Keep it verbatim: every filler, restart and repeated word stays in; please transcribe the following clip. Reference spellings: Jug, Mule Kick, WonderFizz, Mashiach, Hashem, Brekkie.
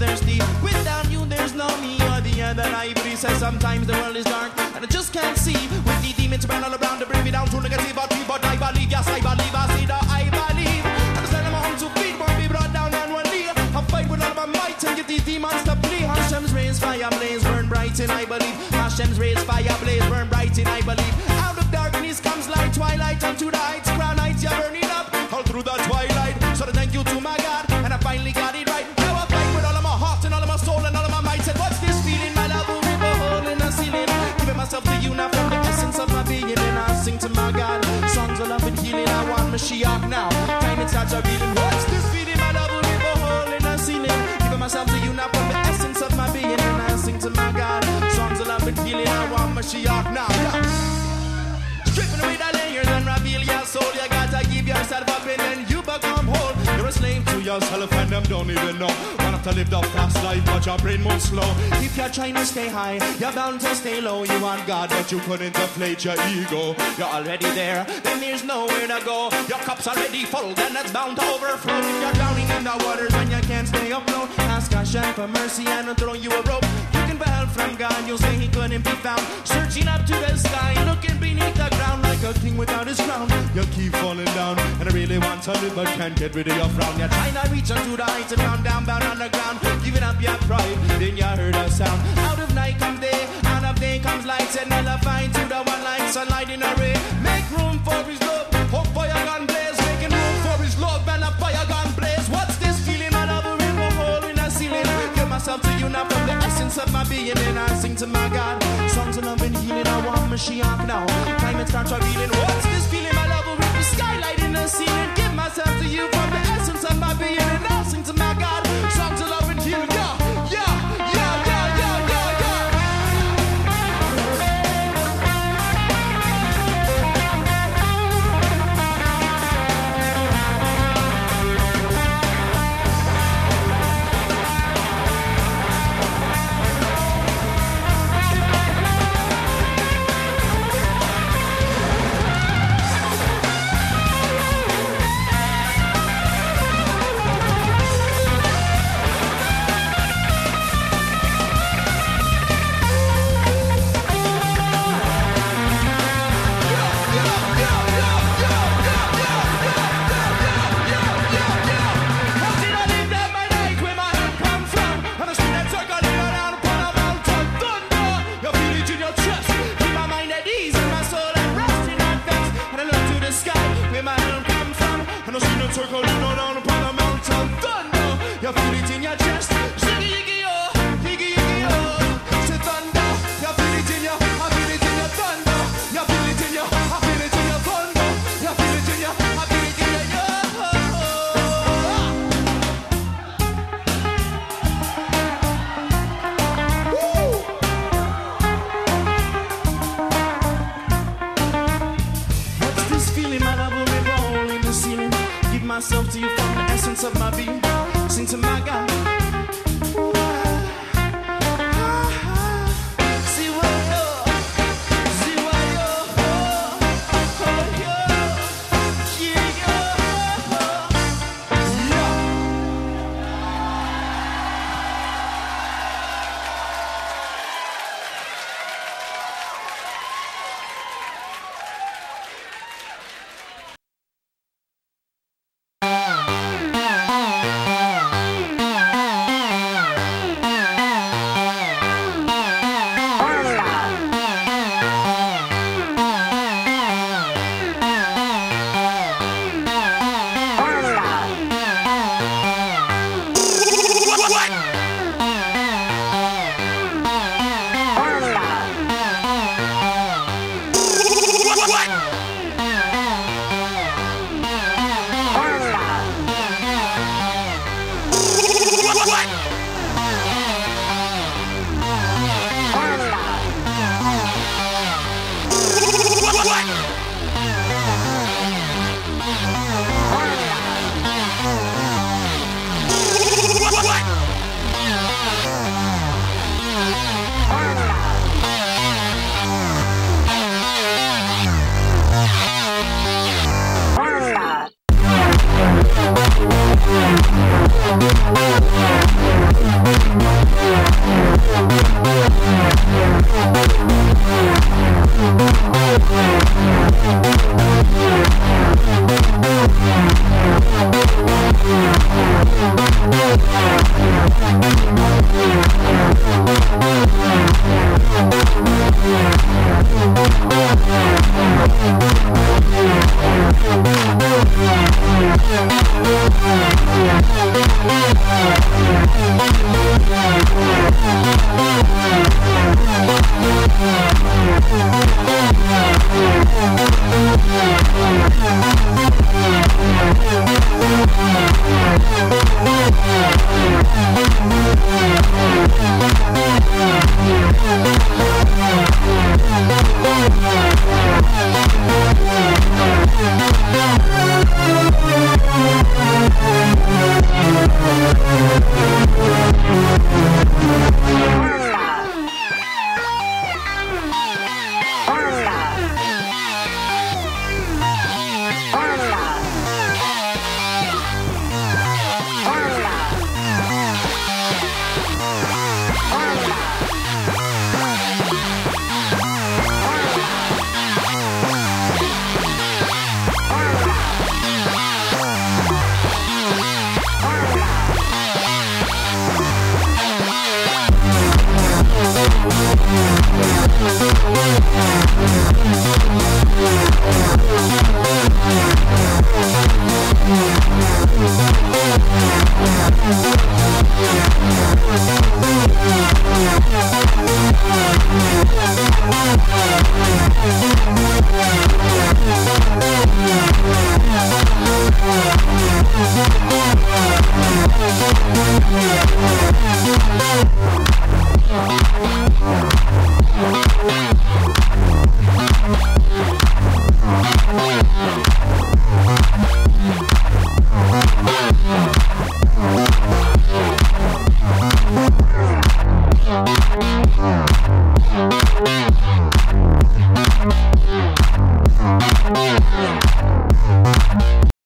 thirsty. Without you there's no me or the other. Naivety says sometimes the world is dark and I just can't see. With the demons ran all around to bring me down to negative or three. But I believe, yes I believe, I see that I believe. I'm standing my own two feet, won't be brought down on one knee. I fight with all my might and get these demons to flee. Hashem's rays, fire blaze, burn bright and I believe. Hashem's rays, fire blaze, burn bright and I believe. Out of darkness comes light, twilight unto the heights. Crown heights, you're burning up all through the twilight. So thank you to my God, and I finally got it right. Now I fight with all of my heart and all of my soul and all of my might. Said, what's this feeling? My love will never hold in a ceiling. Giving myself to you now from the essence of my being. And I sing to my God songs of love and healing. I want Mashiach now. Time it starts a reading. What's this feeling? My love will never hold in a ceiling. Giving myself to you now from the essence of my being. And I sing to my God songs of love and healing. I want Mashiach now. Yeah. Stripping away the layers and reveal your soul. You gotta give yourself up and then you become whole. Slave to yourself and them don't even know. Wanna have to live the fast life but your brain moves slow. If you're trying to stay high, you're bound to stay low. You want God but you couldn't deflate your ego. You're already there, then there's nowhere to go. Your cup's already full, then it's bound to overflow. If you're drowning in the waters and you can't stay up low, ask Hashem for mercy and I'll throw you a rope. Looking for help from God, you'll say he couldn't be found. Searching up to the sky, looking beneath the ground. Like a king without his crown, you keep falling down. And I really want to live but can't get rid of your frown. You're trying to reach onto the heights and round down, bound on the ground. Giving up your pride, then you heard a sound. Out of night comes day, out of day comes light. And I'll find to the one light, sunlight in a ray. Make room for his love, hope fire gun blaze. Making room for his love and a fire gun blaze. What's this feeling? I love a river hole in a ceiling. Give myself to you now from the essence of my being. And I sing to my God songs of love and healing. I want Mashiach now. Time and starts revealing. What's this feeling? I love a river skylight in a ceiling. Give myself to you from the essence of my being. And I sing to my God songs of love and healing. Yeah, yeah, yeah, yeah, yeah, yeah, yeah.